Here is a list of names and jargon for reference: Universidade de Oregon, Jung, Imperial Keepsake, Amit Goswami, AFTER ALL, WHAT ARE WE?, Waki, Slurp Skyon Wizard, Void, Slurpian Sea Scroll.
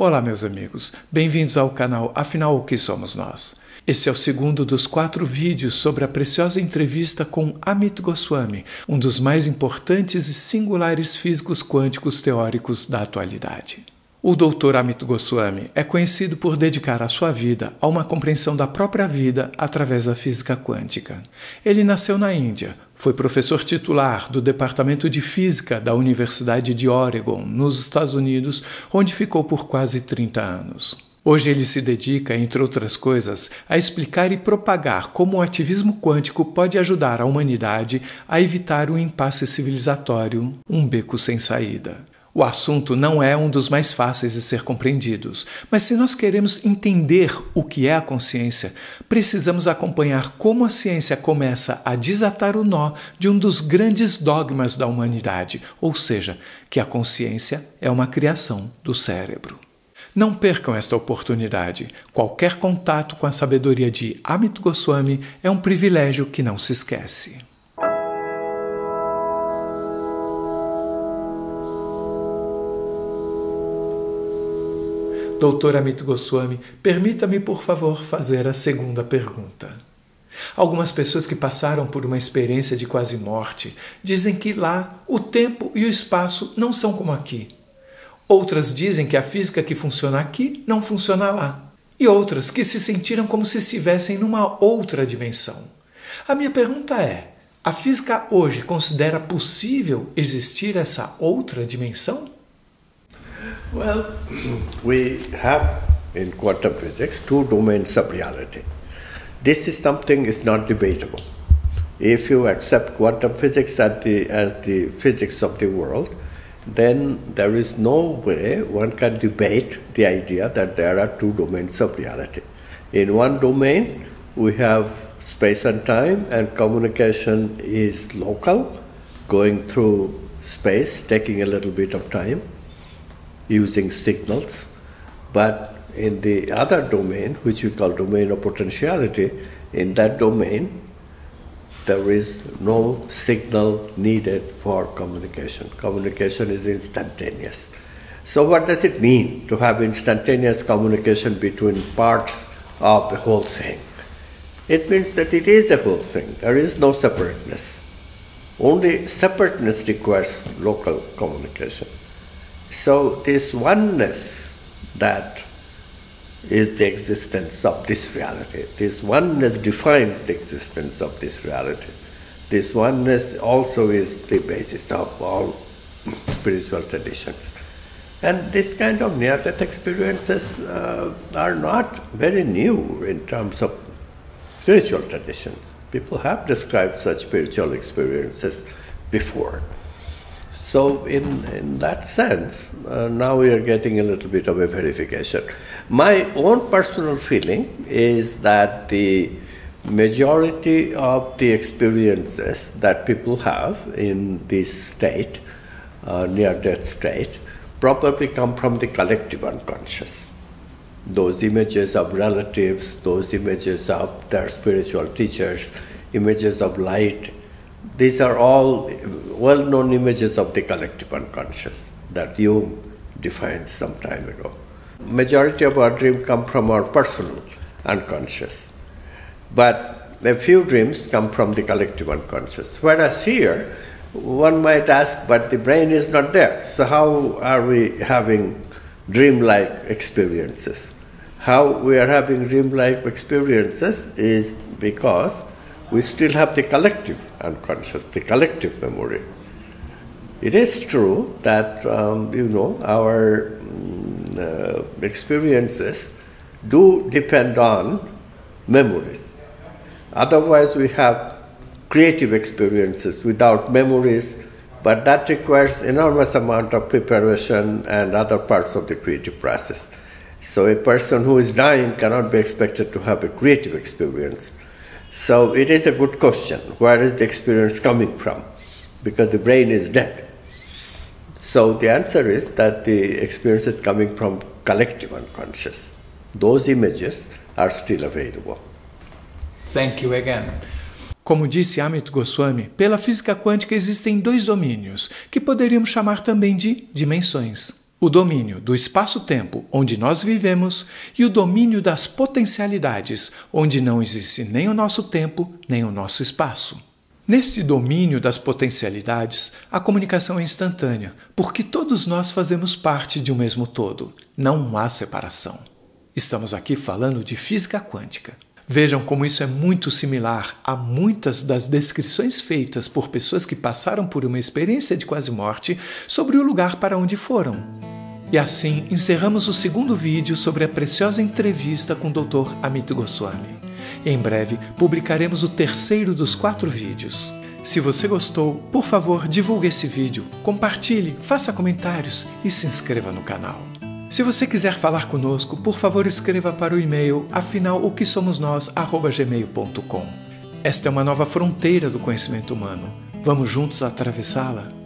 Olá, meus amigos, bem-vindos ao canal Afinal, o que somos nós? Esse é o segundo dos 4 vídeos sobre a preciosa entrevista com Amit Goswami, um dos mais importantes e singulares físicos quânticos teóricos da atualidade. O Dr. Amit Goswami é conhecido por dedicar a sua vida a uma compreensão da própria vida através da física quântica. Ele nasceu na Índia, foi professor titular do Departamento de Física da Universidade de Oregon, nos Estados Unidos, onde ficou por quase 30 anos. Hoje ele se dedica, entre outras coisas, a explicar e propagar como o ativismo quântico pode ajudar a humanidade a evitar um impasse civilizatório, um beco sem saída. O assunto não é um dos mais fáceis de ser compreendidos, mas se nós queremos entender o que é a consciência, precisamos acompanhar como a ciência começa a desatar o nó de um dos grandes dogmas da humanidade, ou seja, que a consciência é uma criação do cérebro. Não percam esta oportunidade. Qualquer contato com a sabedoria de Amit Goswami é um privilégio que não se esquece. Doutor Amit Goswami, permita-me, por favor, fazer a segunda pergunta. Algumas pessoas que passaram por uma experiência de quase morte dizem que lá o tempo e o espaço não são como aqui. Outras dizem que a física que funciona aqui não funciona lá. E outras que se sentiram como se estivessem numa outra dimensão. A minha pergunta é, a física hoje considera possível existir essa outra dimensão? Well, we have in quantum physics 2 domains of reality. This is something is not debatable. If you accept quantum physics as the physics of the world, then there is no way one can debate the idea that there are 2 domains of reality. In one domain, we have space and time, and communication is local, going through space, taking a little bit of time, using signals. But in the other domain, which we call domain of potentiality, in that domain there is no signal needed for communication. Communication is instantaneous. So what does it mean to have instantaneous communication between parts of the whole thing? It means that it is the whole thing. There is no separateness. Only separateness requires local communication. So this oneness that is the existence of this reality. This oneness defines the existence of this reality. This oneness also is the basis of all spiritual traditions. And this kind of near-death experiences are not very new in terms of spiritual traditions. People have described such spiritual experiences before. So in that sense, now we are getting a little bit of a verification. My own personal feeling is that the majority of the experiences that people have in this state, near-death state, probably come from the collective unconscious. Those images of relatives, those images of their spiritual teachers, images of light, these are all well-known images of the collective unconscious that Jung defined some time ago. Majority of our dreams come from our personal unconscious, but a few dreams come from the collective unconscious. Whereas here, one might ask, but the brain is not there, so how are we having dreamlike experiences? How we are having dreamlike experiences is because we still have the collective unconscious, the collective memory. It is true that, our experiences do depend on memories. Otherwise, we have creative experiences without memories, but that requires enormous amount of preparation and other parts of the creative process. So a person who is dying cannot be expected to have a creative experience. So it is a good question, where is the experience coming from? Because the brain is dead. So the answer is that the experience is coming from collective unconscious. Those images are still available. Thank you again. Como disse Amit Goswami, pela física quântica existem 2 domínios, que poderíamos chamar também de dimensões. O domínio do espaço-tempo onde nós vivemos e o domínio das potencialidades, onde não existe nem o nosso tempo, nem o nosso espaço. Neste domínio das potencialidades, a comunicação é instantânea, porque todos nós fazemos parte de um mesmo todo. Não há separação. Estamos aqui falando de física quântica. Vejam como isso é muito similar a muitas das descrições feitas por pessoas que passaram por uma experiência de quase-morte sobre o lugar para onde foram. E assim encerramos o segundo vídeo sobre a preciosa entrevista com o Dr. Amit Goswami. Em breve publicaremos o terceiro dos 4 vídeos. Se você gostou, por favor, divulgue esse vídeo, compartilhe, faça comentários e se inscreva no canal. Se você quiser falar conosco, por favor escreva para o e-mail afinalohquesomosnós@gmail.com. Esta é uma nova fronteira do conhecimento humano. Vamos juntos atravessá-la?